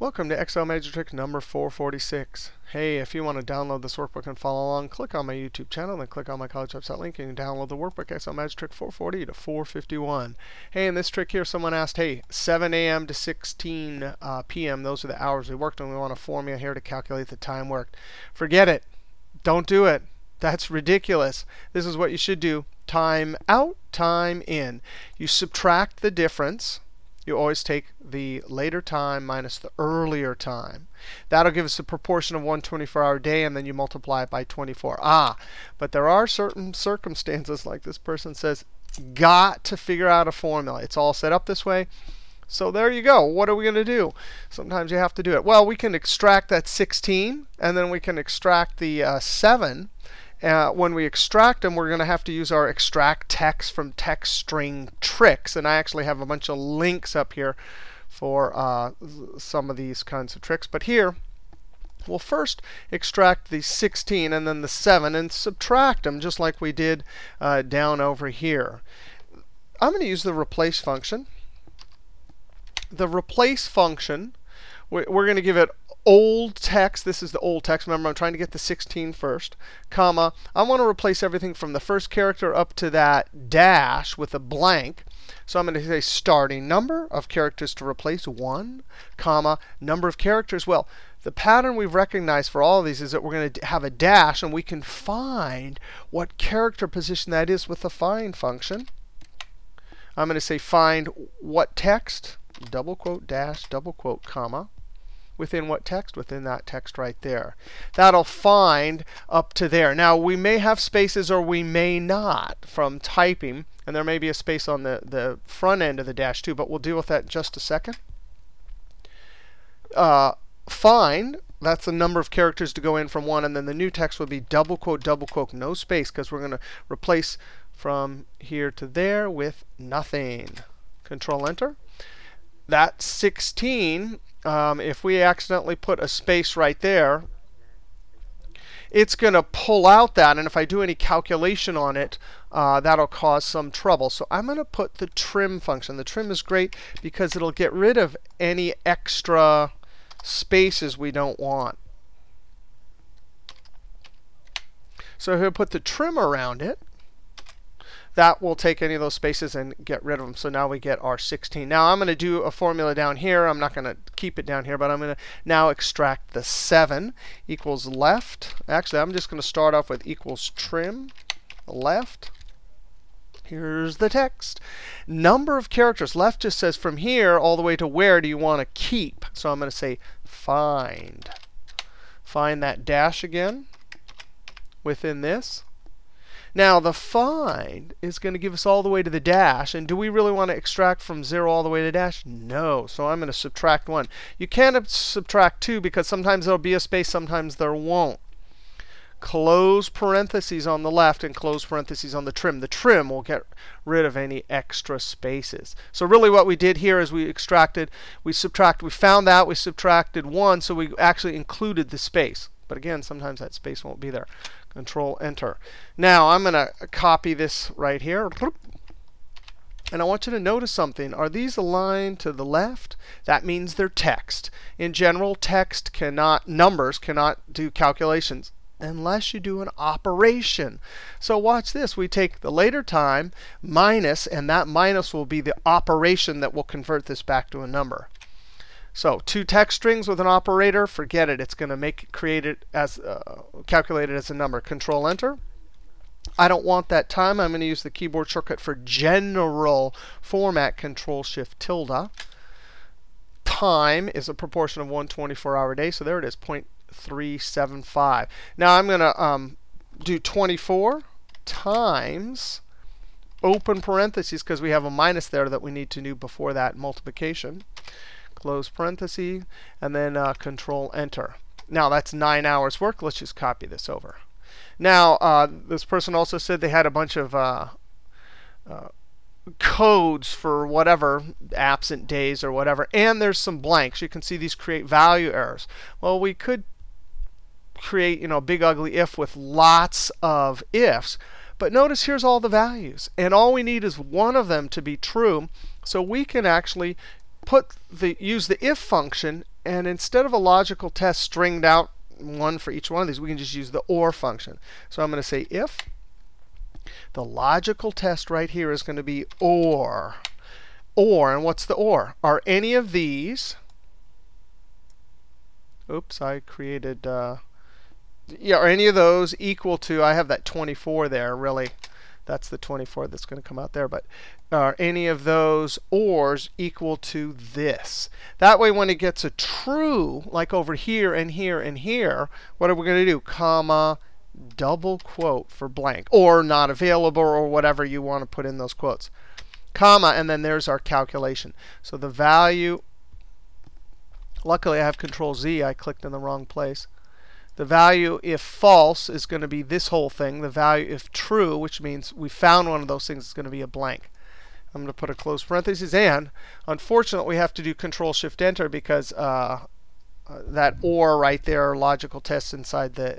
Welcome to Excel Magic Trick number 446. Hey, if you want to download this workbook and follow along, click on my YouTube channel, then click on my college website link, and you can download the workbook Excel Magic Trick 440 to 451. Hey, in this trick here, someone asked, hey, 7 a.m. to 16 p.m., those are the hours we worked, and we want a formula here to calculate the time worked. Forget it. Don't do it. That's ridiculous. This is what you should do. Time out, time in. You subtract the difference. You always take the later time minus the earlier time. That'll give us the proportion of one 24-hour day, and then you multiply it by 24. But there are certain circumstances, like this person says, got to figure out a formula. It's all set up this way. So there you go. What are we going to do? Sometimes you have to do it. Well, we can extract that 16, and then we can extract the 7. When we extract them, we're going to have to use our extract text from text string tricks. And I actually have a bunch of links up here for some of these kinds of tricks. But here, we'll first extract the 16 and then the 7 and subtract them, just like we did down over here. I'm going to use the replace function. The replace function, we're going to give it old text. This is the old text. Remember, I'm trying to get the 16 first, comma. I want to replace everything from the first character up to that dash with a blank. So I'm going to say starting number of characters to replace 1, comma, number of characters. Well, the pattern we've recognized for all of these is that we're going to have a dash, and we can find what character position that is with the find function. I'm going to say find what text, double quote, dash, double quote, comma. Within what text? Within that text right there. That'll find up to there. Now, we may have spaces or we may not from typing. And there may be a space on the front end of the dash, too. But we'll deal with that in just a second. Find, that's the number of characters to go in from 1. And then the new text will be double quote, no space. Because we're going to replace from here to there with nothing. Control-Enter. That's 16. If we accidentally put a space right there, it's going to pull out that. And if I do any calculation on it, that'll cause some trouble. So I'm going to put the trim function. The trim is great because it'll get rid of any extra spaces we don't want. So he'll put the trim around it. That will take any of those spaces and get rid of them. So now we get our 16. Now I'm going to do a formula down here. I'm not going to keep it down here, but I'm going to now extract the 7 equals left. Actually, I'm just going to start off with equals trim left. Here's the text. Number of characters. Left just says from here all the way to where do you want to keep. So I'm going to say find. Find that dash again within this. Now, the find is going to give us all the way to the dash. And do we really want to extract from 0 all the way to dash? No. So I'm going to subtract 1. You can't subtract 2 because sometimes there will be a space, sometimes there won't. Close parentheses on the left and close parentheses on the trim. The trim will get rid of any extra spaces. So really what we did here is we extracted, we subtracted, we found that, we subtracted 1, so we actually included the space. But again, sometimes that space won't be there. Control-Enter. Now, I'm going to copy this right here. And I want you to notice something. Are these aligned to the left? That means they're text. In general, text cannot, numbers cannot do calculations unless you do an operation. So watch this. We take the later time minus, and that minus will be the operation that will convert this back to a number. So two text strings with an operator, forget it. It's going to create it as calculate it as a number. Control-Enter. I don't want that time. I'm going to use the keyboard shortcut for general format, Control-Shift-tilde. Time is a proportion of one 24-hour day. So there it is, 0.375. Now I'm going to do 24 times open parentheses, because we have a minus there that we need to do before that multiplication. Close parenthesis, and then Control-Enter. Now, that's 9 hours work. Let's just copy this over. Now, this person also said they had a bunch of codes for whatever, absent days or whatever, and there's some blanks. You can see these create value errors. Well, we could create a big ugly if with lots of ifs. But notice here's all the values. And all we need is one of them to be true. So we can actually use the if function And instead of a logical test stringed out one for each one of these, we can just use the OR function. So I'm going to say if the logical test right here is going to be OR. OR, and what's the OR? Are any of these, oops, I created, yeah, are any of those equal to, I have that 24 there, really. That's the 24 that's going to come out there. But are any of those ORs equal to this? That way, when it gets a true, like over here and here and here, what are we going to do? Comma, double quote for blank, or not available, or whatever you want to put in those quotes. Comma, and then there's our calculation. So the value, luckily I have Control-Z. I clicked in the wrong place. The value if false is going to be this whole thing. The value if true, which means we found one of those things, is going to be a blank. I'm going to put a close parenthesis. And unfortunately, we have to do Control-Shift-Enter because that OR right there, logical test inside the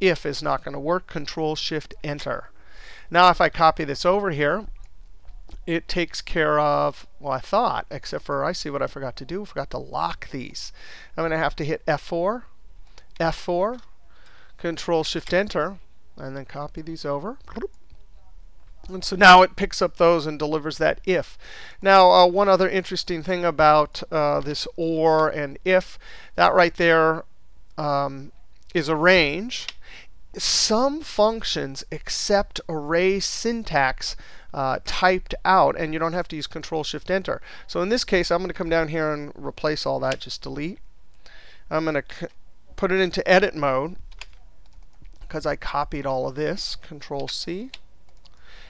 if, is not going to work. Control-Shift-Enter. Now if I copy this over here, it takes care of, well, I thought, except for I see what I forgot to do. I forgot to lock these. I'm going to have to hit F4. F4, Control-Shift-Enter, and then copy these over. And so now it picks up those and delivers that if. Now, one other interesting thing about this OR and if, that right there is a range. Some functions accept array syntax typed out, and you don't have to use Control-Shift-Enter. So in this case, I'm going to come down here and replace all that, just delete. I'm going to put it into edit mode, because I copied all of this, Control-C.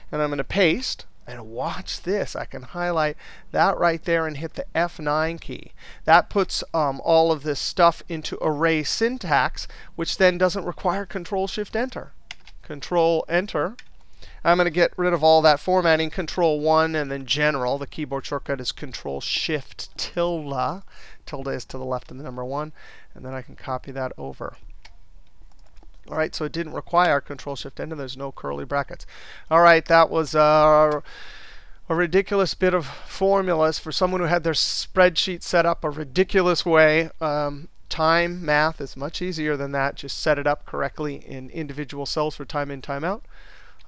And I'm going to paste. And watch this. I can highlight that right there and hit the F9 key. That puts all of this stuff into array syntax, which then doesn't require Control-Shift-Enter. Control-Enter. I'm going to get rid of all that formatting, Control-1, and then general. The keyboard shortcut is Control-Shift-tilde. Tilde is to the left of the number 1. And then I can copy that over. All right, so it didn't require Control-Shift-Enter. There's no curly brackets. All right, that was a ridiculous bit of formulas for someone who had their spreadsheet set up a ridiculous way. Time math is much easier than that. Just set it up correctly in individual cells for time in, time out.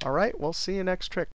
All right, we'll see you next trick.